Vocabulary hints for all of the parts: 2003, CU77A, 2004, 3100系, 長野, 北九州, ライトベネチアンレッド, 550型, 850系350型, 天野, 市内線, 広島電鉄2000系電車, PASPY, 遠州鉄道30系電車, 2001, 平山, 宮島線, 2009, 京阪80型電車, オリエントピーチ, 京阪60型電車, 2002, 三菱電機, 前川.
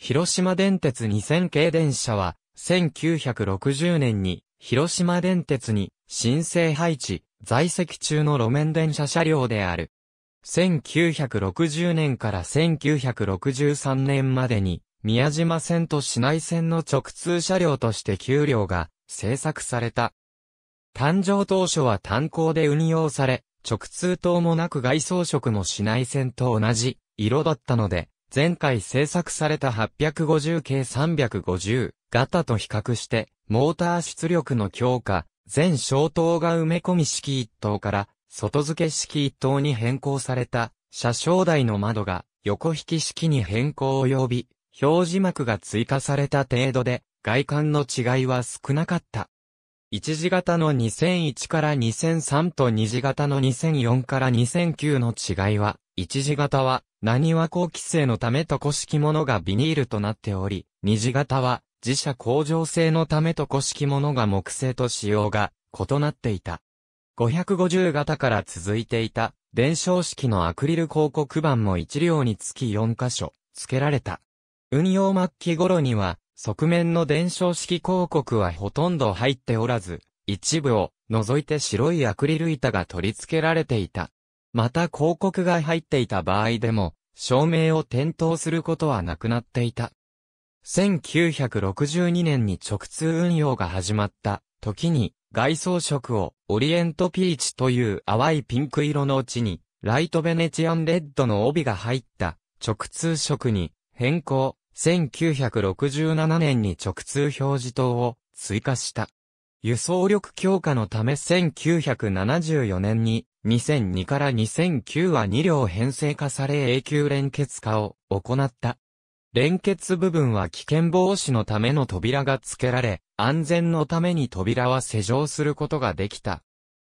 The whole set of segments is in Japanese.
広島電鉄2000系電車は、1960年に、広島電鉄に、申請配置、在籍中の路面電車車両である。1960年から1963年までに、宮島線と市内線の直通車両として9両が製作された。誕生当初は単行で運用され、直通灯もなく外装色も市内線と同じ色だったので、前回製作された850系350型と比較して、モーター出力の強化、全小灯が埋め込み式一灯から外付け式一灯に変更された、車掌台の窓が横引き式に変更及び、表示幕が追加された程度で、外観の違いは少なかった。1次型の2001から2003と2次型の2004から2009の違いは、1次型は、何は高規制のためと古式ものがビニールとなっており、2次型は、自社向上性のためと古式ものが木製と仕様が異なっていた。550型から続いていた、伝承式のアクリル広告板も1両につき4箇所、付けられた。運用末期頃には、側面の伝承式広告はほとんど入っておらず、一部を除いて白いアクリル板が取り付けられていた。また広告が入っていた場合でも、照明を点灯することはなくなっていた。1962年に直通運用が始まった時に、外装色をオリエントピーチという淡いピンク色のうちに、ライトベネチアンレッドの帯が入った直通色に変更。1967年に直通表示灯を追加した。輸送力強化のため1974年に2002から2009は2両編成化され永久連結化を行った。連結部分は危険防止のための扉が付けられ、安全のために扉は施錠することができた。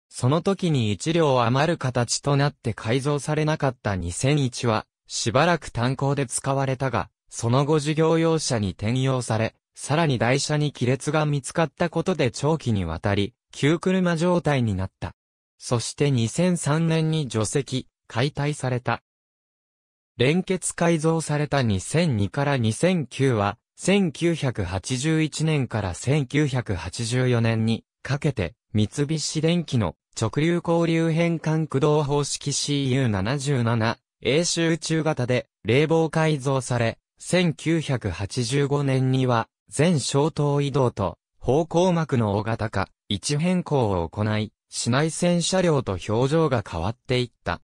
その時に1両余る形となって改造されなかった2001は、しばらく単行で使われたが、その後事業用車に転用され、さらに台車に亀裂が見つかったことで長期にわたり、旧車状態になった。そして2003年に除籍、解体された。連結改造された2002から2009は、1981年から1984年にかけて、三菱電機の直流交流変換駆動方式 CU77A 集中型で冷房改造され、1985年には、全小灯移動と、方向幕の大型化、位置変更を行い、市内線車両と表情が変わっていった。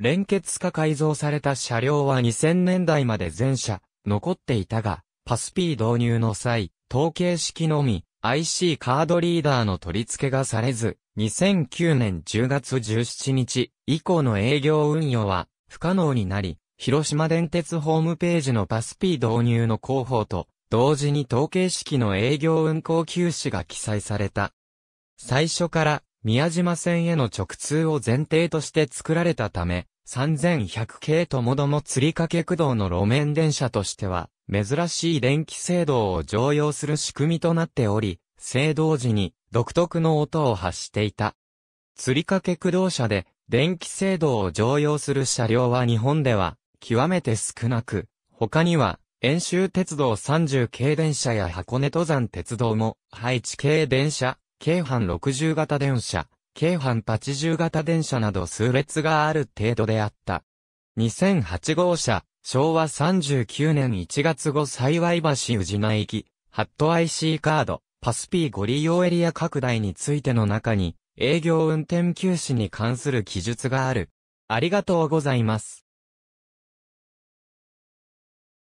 連結化改造された車両は2000年代まで全車、残っていたが、パスP導入の際、統計式のみ、IC カードリーダーの取り付けがされず、2009年10月17日以降の営業運用は、不可能になり、広島電鉄ホームページのパスP導入の広報と同時に統計式の営業運行休止が記載された。最初から宮島線への直通を前提として作られたため、3100系ともども吊り掛け駆動の路面電車としては珍しい電気制動を常用する仕組みとなっており、制動時に独特の音を発していた。吊り掛け駆動車で電気制動を常用する車両は日本では、極めて少なく、他には、遠州鉄道30系電車や箱根登山鉄道も、配置系電車、京阪60型電車、京阪80型電車など数列がある程度であった。2008号車、昭和39年1月後幸い橋宇品行き、ハット IC カード、パス P ご利用エリア拡大についての中に、営業運転休止に関する記述がある。ありがとうございます。